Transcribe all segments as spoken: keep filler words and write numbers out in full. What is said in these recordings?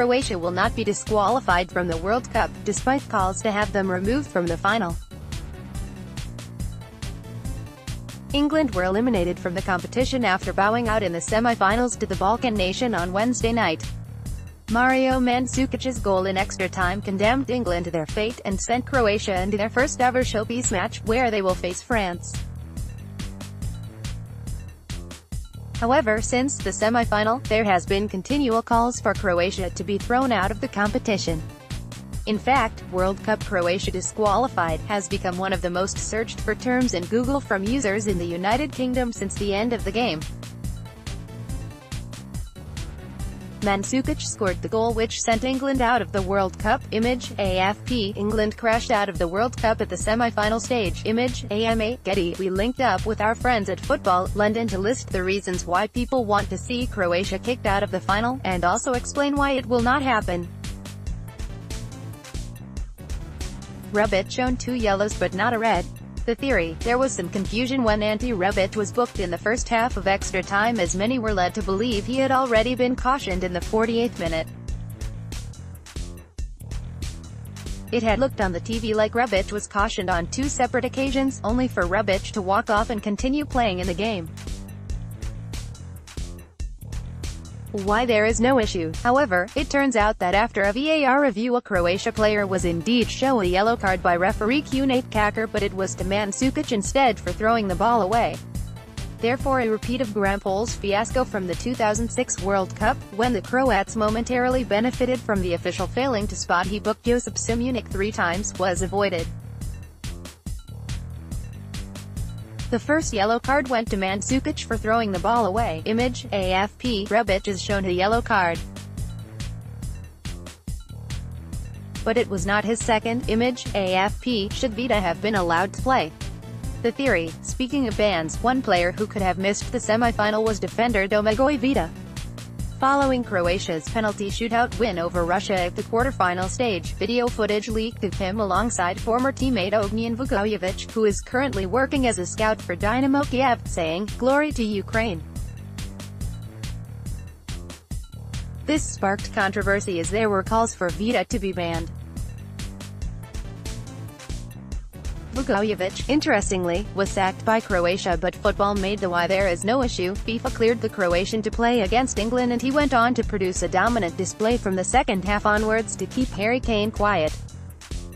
Croatia will not be disqualified from the World Cup, despite calls to have them removed from the final. England were eliminated from the competition after bowing out in the semi-finals to the Balkan nation on Wednesday night. Mario Mandzukic's goal in extra time condemned England to their fate and sent Croatia into their first-ever showpiece match, where they will face France. However, since the semi-final, there has been continual calls for Croatia to be thrown out of the competition. In fact, World Cup Croatia disqualified has become one of the most searched for terms in Google from users in the United Kingdom since the end of the game. Mandzukic scored the goal which sent England out of the World Cup. Image, A F P. England crashed out of the World Cup at the semi-final stage. Image, A M A. Getty. We linked up with our friends at Football London to list the reasons why people want to see Croatia kicked out of the final, and also explain why it will not happen. Rebic shown two yellows but not a red. The theory, there was some confusion when Ante Rebic was booked in the first half of extra time, as many were led to believe he had already been cautioned in the forty-eighth minute. It had looked on the T V like Rebic was cautioned on two separate occasions, only for Rebic to walk off and continue playing in the game. Why there is no issue, however, it turns out that after a V A R review a Croatia player was indeed shown a yellow card by referee Cüneyt Çakır, but it was to Mandzukic instead for throwing the ball away. Therefore a repeat of Grampol's fiasco from the two thousand six World Cup, when the Croats momentarily benefited from the official failing to spot he booked Josip Simunic three times, was avoided. The first yellow card went to Mandzukic for throwing the ball away. Image, A F P. Rebic is shown a yellow card, but it was not his second. Image, A F P. Should Vida have been allowed to play? The theory, speaking of bans, one player who could have missed the semi-final was defender Domagoj Vida. Following Croatia's penalty shootout win over Russia at the quarter-final stage, video footage leaked of him alongside former teammate Ognjen Vuković, who is currently working as a scout for Dynamo Kiev, saying, "Glory to Ukraine." This sparked controversy as there were calls for Vida to be banned. Vuković, interestingly, was sacked by Croatia, but football made the why there is no issue. FIFA cleared the Croatian to play against England, and he went on to produce a dominant display from the second half onwards to keep Harry Kane quiet.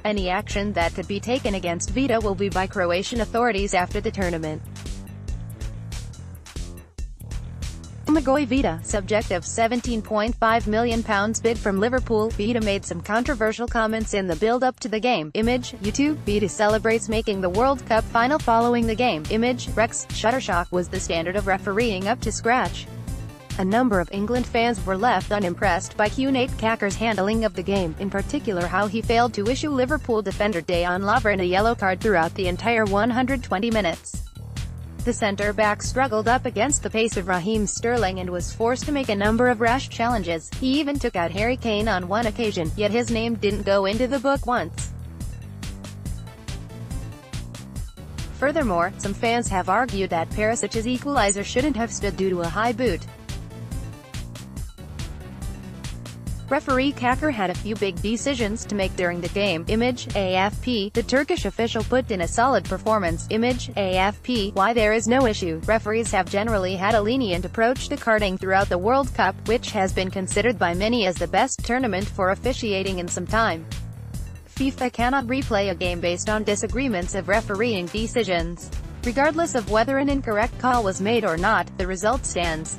Any action that could be taken against Vida will be by Croatian authorities after the tournament. Domagoj Vida, subject of seventeen point five million pounds bid from Liverpool. Vida made some controversial comments in the build-up to the game. Image, YouTube. Vida celebrates making the World Cup final following the game. Image, Rex. Shutterstock was the standard of refereeing up to scratch. A number of England fans were left unimpressed by Cüneyt Çakır's handling of the game, in particular how he failed to issue Liverpool defender Dejan Lovren a yellow card throughout the entire one hundred twenty minutes. The centre-back struggled up against the pace of Raheem Sterling and was forced to make a number of rash challenges. He even took out Harry Kane on one occasion, yet his name didn't go into the book once. Furthermore, some fans have argued that Perisic's equaliser shouldn't have stood due to a high boot. Referee Çakır had a few big decisions to make during the game. Image, A F P. The Turkish official put in a solid performance. Image, A F P. Why there is no issue. Referees have generally had a lenient approach to carding throughout the World Cup, which has been considered by many as the best tournament for officiating in some time. FIFA cannot replay a game based on disagreements of refereeing decisions. Regardless of whether an incorrect call was made or not, the result stands.